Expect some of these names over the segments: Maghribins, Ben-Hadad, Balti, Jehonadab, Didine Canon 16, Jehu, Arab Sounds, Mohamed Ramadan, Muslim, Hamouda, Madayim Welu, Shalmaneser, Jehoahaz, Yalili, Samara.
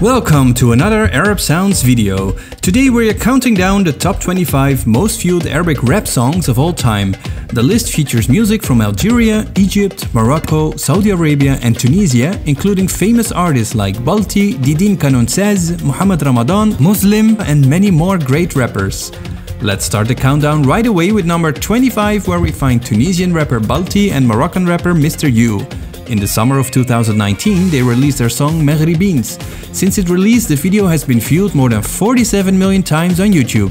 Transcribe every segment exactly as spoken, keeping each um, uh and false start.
Welcome to another Arab Sounds video. Today we're counting down the top twenty-five most viewed Arabic rap songs of all time. The list features music from Algeria, Egypt, Morocco, Saudi Arabia and Tunisia, including famous artists like Balti, Didine Canon sixteen, Mohamed Ramadan, Muslim and many more great rappers. Let's start the countdown right away with number twenty-five, where we find Tunisian rapper Balti and Moroccan rapper Mister You. In the summer of two thousand nineteen, they released their song Maghribins. Since its release, the video has been viewed more than forty-seven million times on YouTube.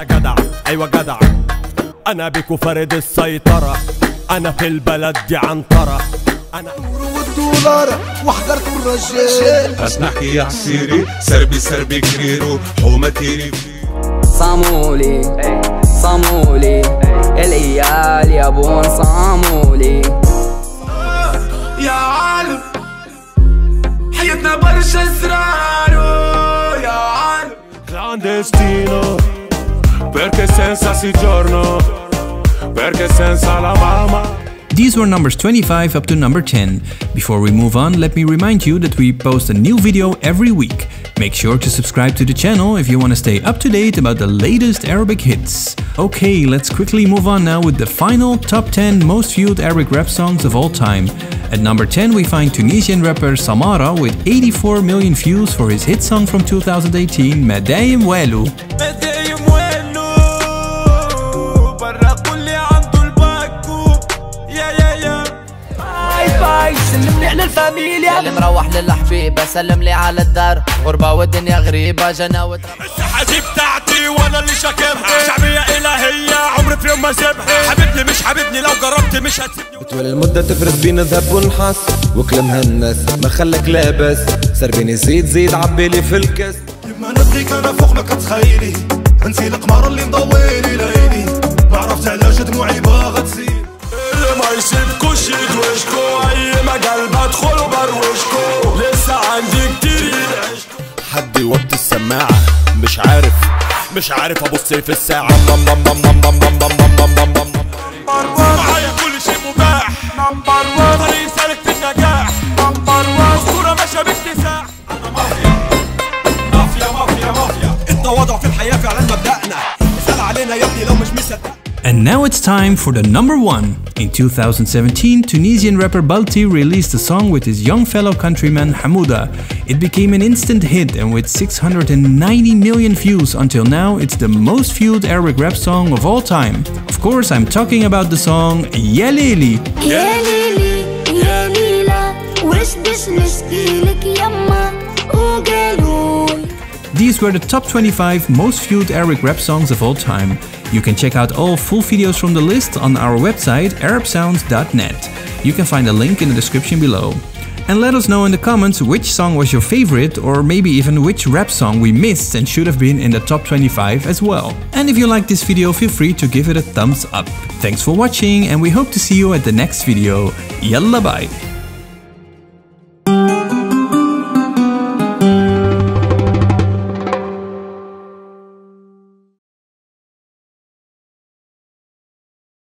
جدع ايوه جدع انا بيكو فرد السيطرة انا في البلد دي عنطرة انا والدولارة وحضرت الرجال اسنحكي يا عسيري سربي سربي كريرو حومتيري صامولي صامولي العيال يا بون صامولي يا عالم حياتنا برشا اسرار يا عالم clandestino perché senza soggiorno perché senza la mamma. These were numbers twenty-five up to number ten. Before we move on, let me remind you that we post a new video every week. Make sure to subscribe to the channel if you want to stay up to date about the latest Arabic hits. Okay, let's quickly move on now with the final top ten most viewed Arabic rap songs of all time. At number ten we find Tunisian rapper Samara with eighty-four million views for his hit song from two thousand eighteen, Madayim Welu. سلم روح للحبيبة سلم لي على الدار غربة والدنيا غريبة جنة وتراب السحاجيب بتاعتي وانا اللي شاكمها شعبية إلهية عمري في يوم ما سيبها حبيبني مش حبيبني لو جربت مش هتسيبني طول المدة تفرز بينا ذهب ونحاس وكلامها الناس ما خلك لا بس سر بيني زيد زيد عبيلي في الكاس لما نبغيك أنا فوق ما كتخيلي انسي القمر اللي مضويلي ليلي ما عرفت علاش دموعي باغا تسيل ما يسيبكوش يدوشكو عيما قلبها ادخلوا بروشكو لسه عندي كتير يدعشكو حد يوطي السماعة مش عارف مش عارف ابص في الساعة بام بام بام بام بام بام بام بام بام بام بام معايا كل شي مباح نمبر وان طريق سالك في النجاح نمبر وان الصورة ماشية باكتساح أنا مافيا مافيا مافيا مافيا التواضع في الحياة فعلا مبدأنا اسأل علينا يا ابني لو مش مصدق. And now it's time for the number one. In two thousand seventeen, Tunisian rapper Balti released a song with his young fellow countryman Hamouda. It became an instant hit, and with six hundred ninety million views until now, it's the most viewed Arabic rap song of all time. Of course, I'm talking about the song Yalili. Yalili, Yalila, wish this miskilek yamma, ugalu. These were the top twenty-five most viewed Arabic rap songs of all time. You can check out all full videos from the list on our website arab sounds dot net. You can find a link in the description below. And let us know in the comments which song was your favorite, or maybe even which rap song we missed and should have been in the top twenty-five as well. And if you liked this video, feel free to give it a thumbs up. Thanks for watching, and we hope to see you at the next video. Yalla bye!